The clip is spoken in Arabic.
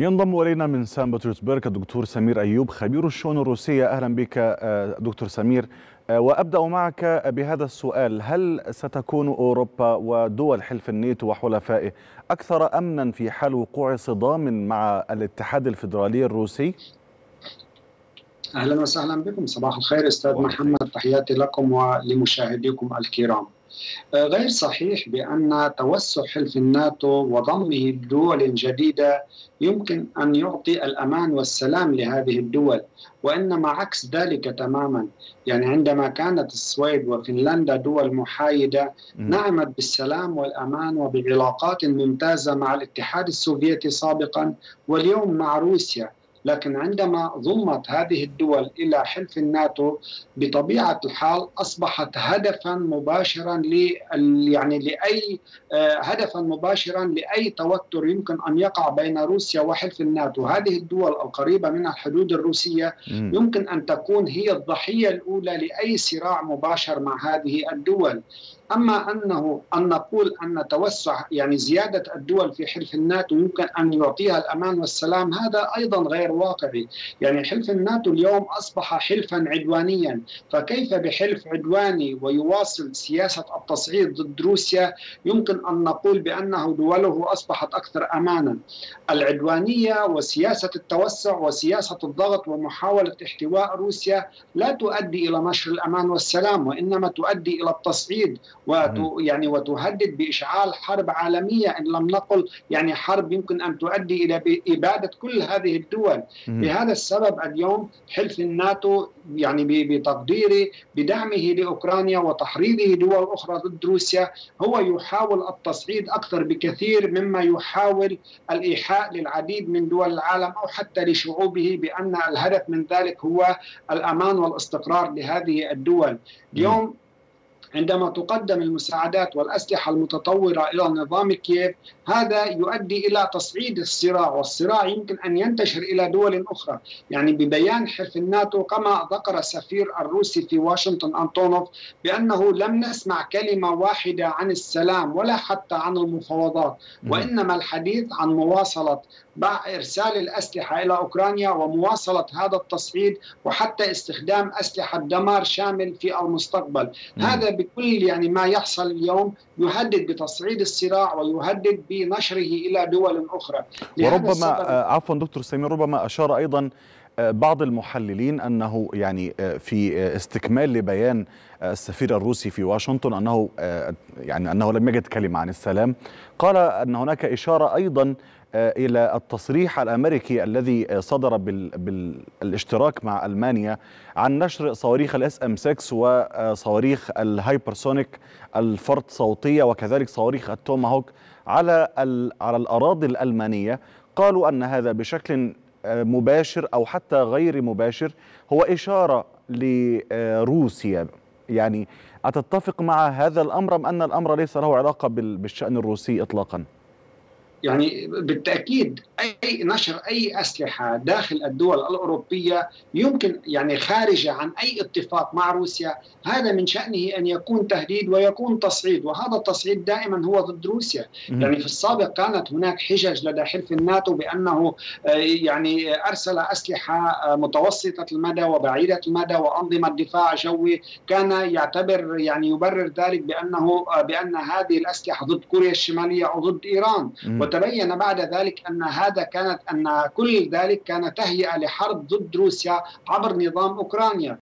ينضم الينا من سان بطرسبرغ الدكتور سمير أيوب خبير الشؤون الروسية. اهلا بك دكتور سمير، وابدا معك بهذا السؤال: هل ستكون اوروبا ودول حلف الناتو وحلفائه اكثر امنا في حال وقوع صدام مع الاتحاد الفيدرالي الروسي؟ اهلا وسهلا بكم، صباح الخير استاذ محمد، تحياتي لكم ولمشاهديكم الكرام. غير صحيح بأن توسع حلف الناتو وضمه دول جديدة يمكن أن يعطي الأمان والسلام لهذه الدول، وإنما عكس ذلك تماما. يعني عندما كانت السويد وفنلندا دول محايدة نعمت بالسلام والأمان وبعلاقات ممتازة مع الاتحاد السوفيتي سابقا واليوم مع روسيا، لكن عندما ضمت هذه الدول إلى حلف الناتو بطبيعة الحال أصبحت هدفا مباشرا لأي توتر يمكن أن يقع بين روسيا وحلف الناتو. هذه الدول القريبة من الحدود الروسية يمكن أن تكون هي الضحية الأولى لأي صراع مباشر مع هذه الدول. أما أن نقول أن توسع زيادة الدول في حلف الناتو يمكن أن يعطيها الأمان والسلام، هذا أيضا غير واقعي. حلف الناتو اليوم أصبح حلفا عدوانيا، فكيف بحلف عدواني ويواصل سياسة التصعيد ضد روسيا يمكن أن نقول بأنه دوله أصبحت أكثر أمانا؟ العدوانية وسياسة التوسع وسياسة الضغط ومحاولة احتواء روسيا لا تؤدي إلى نشر الأمان والسلام، وإنما تؤدي إلى التصعيد وتهدد بإشعال حرب عالمية، إن لم نقل حرب يمكن أن تؤدي إلى إبادة كل هذه الدول. لهذا السبب اليوم حلف الناتو بتقديري بدعمه لأوكرانيا وتحريضه دول أخرى ضد روسيا هو يحاول التصعيد أكثر بكثير مما يحاول الإيحاء للعديد من دول العالم أو حتى لشعوبه بأن الهدف من ذلك هو الأمان والاستقرار لهذه الدول. اليوم عندما تقدم المساعدات والأسلحة المتطورة إلى نظام كييف، هذا يؤدي إلى تصعيد الصراع، والصراع يمكن أن ينتشر إلى دول أخرى. ببيان حلف الناتو كما ذكر السفير الروسي في واشنطن أنطونوف بأنه لم نسمع كلمة واحدة عن السلام ولا حتى عن المفاوضات، وإنما الحديث عن مواصلة إرسال الأسلحة إلى أوكرانيا ومواصلة هذا التصعيد وحتى استخدام أسلحة دمار شامل في المستقبل. هذا بكل ما يحصل اليوم يهدد بتصعيد الصراع ويهدد بنشره إلى دول أخرى. وربما عفوا دكتور سمير، ربما أشار أيضا بعض المحللين أنه في استكمال لبيان السفير الروسي في واشنطن أنه أنه لم يجد كلمة عن السلام، قال أن هناك إشارة أيضا إلى التصريح الأمريكي الذي صدر بالاشتراك مع ألمانيا عن نشر صواريخ الاس ام 6 وصواريخ الهايبرسونيك الفرط صوتية وكذلك صواريخ التوماهوك على الأراضي الألمانية. قالوا أن هذا بشكل مباشر أو حتى غير مباشر هو إشارة لروسيا. أتتفق مع هذا الأمر أم أن الأمر ليس له علاقة بالشأن الروسي إطلاقا؟ بالتأكيد أي نشر أي أسلحة داخل الدول الأوروبية يمكن خارجة عن أي اتفاق مع روسيا، هذا من شأنه أن يكون تهديد ويكون تصعيد، وهذا التصعيد دائما هو ضد روسيا. في السابق كانت هناك حجج لدى حلف الناتو بأنه أرسل أسلحة متوسطة المدى وبعيدة المدى وأنظمة دفاع جوي، كان يعتبر يبرر ذلك بأن هذه الأسلحة ضد كوريا الشمالية أو ضد إيران. وتبين بعد ذلك أن كل ذلك كان تهيئة لحرب ضد روسيا عبر نظام أوكرانيا.